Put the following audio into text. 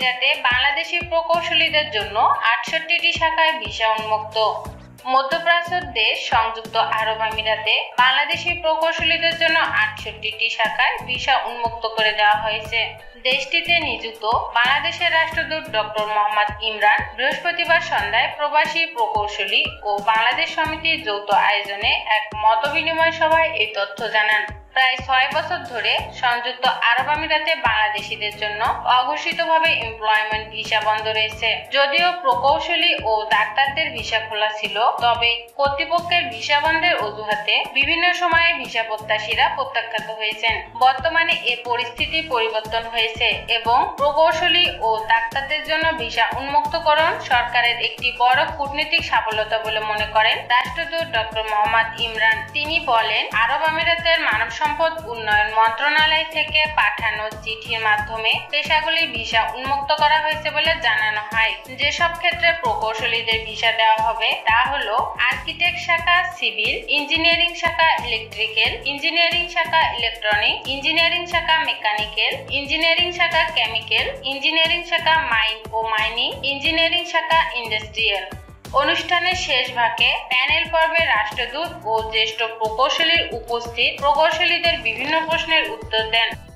আমিরাতে বাংলাদেশি প্রকৌশলীদের জন্য ৬৮টি শাখায় ভিসা উন্মুক্ত। মধ্যপ্রাচ্যের দেশ সংযুক্ত আরব আমিরাতে বাংলাদেশি প্রকৌশলীদের জন্য ৬৮টি শাখায় ভিসা উন্মুক্ত করে দেওয়া হয়েছে। দেশটিতে নিযুক্ত বাংলাদেশের রাষ্ট্রদূত ডক্টর মোহাম্মদ ইমরান বৃহস্পতিবার সন্ধ্যায় প্রবাসী প্রকৌশলী ও বাংলাদেশ সমিতির যৌথ আয়োজনে এক মতবিনিময় সভায় এই তথ্য জানান। প্রায় ৬ বছর ধরে সংযুক্ত আরব আমিরাতে বাংলাদেশিদের জন্য অঘোষিতভাবে এমপ্লয়মেন্ট ভিসা বন্ধ রয়েছে। যদিও প্রকৌশলী ও ডাক্তারদের ভিসা খোলা ছিল, তবে কর্তৃপক্ষের ভিসা বন্ধের অজুহাতে বিভিন্ন সময়ে ভিসা প্রত্যাশীরা প্রত্যাখ্যাত হয়েছেন। বর্তমানে এ পরিস্থিতি পরিবর্তন হয়েছে এবং প্রকৌশলী ও ডাক্তারদের জন্য ভিসা উন্মুক্তকরণ সরকারের একটি বড় কূটনৈতিক সাফল্যতা বলে মনে করেন রাষ্ট্রদূত ডক্টর মোহাম্মদ ইমরান। তিনি বলেন, আরব আমিরাতের মানব সম্পদ উন্নয়ন মন্ত্রণালয় থেকে পাঠানো চিঠির মাধ্যমে পেশাগুলি ভিসা উন্মুক্ত করা হয়েছে বলে জানানো হয়। যেসব ক্ষেত্রে প্রকৌশলীদের ভিসা দেওয়া হবে তা হলো আর্কিটেক্ট শাখা, সিভিল ইঞ্জিনিয়ারিং শাখা, ইলেকট্রিক্যাল ইঞ্জিনিয়ারিং শাখা, ইলেকট্রনিক ইঞ্জিনিয়ারিং শাখা, মেকানিক্যাল ইঞ্জিনিয়ারিং শাখা, কেমিক্যাল ইঞ্জিনিয়ারিং শাখা, মাইন ও মাইনিং ইঞ্জিনিয়ারিং শাখা, ইন্ডাস্ট্রিয়াল। অনুষ্ঠানের শেষ ভাগে প্যানেল পর্বে রাষ্ট্রদূত ও জ্যেষ্ঠ প্রকৌশলীর উপস্থিত প্রকৌশলীদের বিভিন্ন প্রশ্নের উত্তর দেন।